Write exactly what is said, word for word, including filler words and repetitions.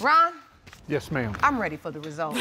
Ron? Yes, ma'am. I'm ready for the results.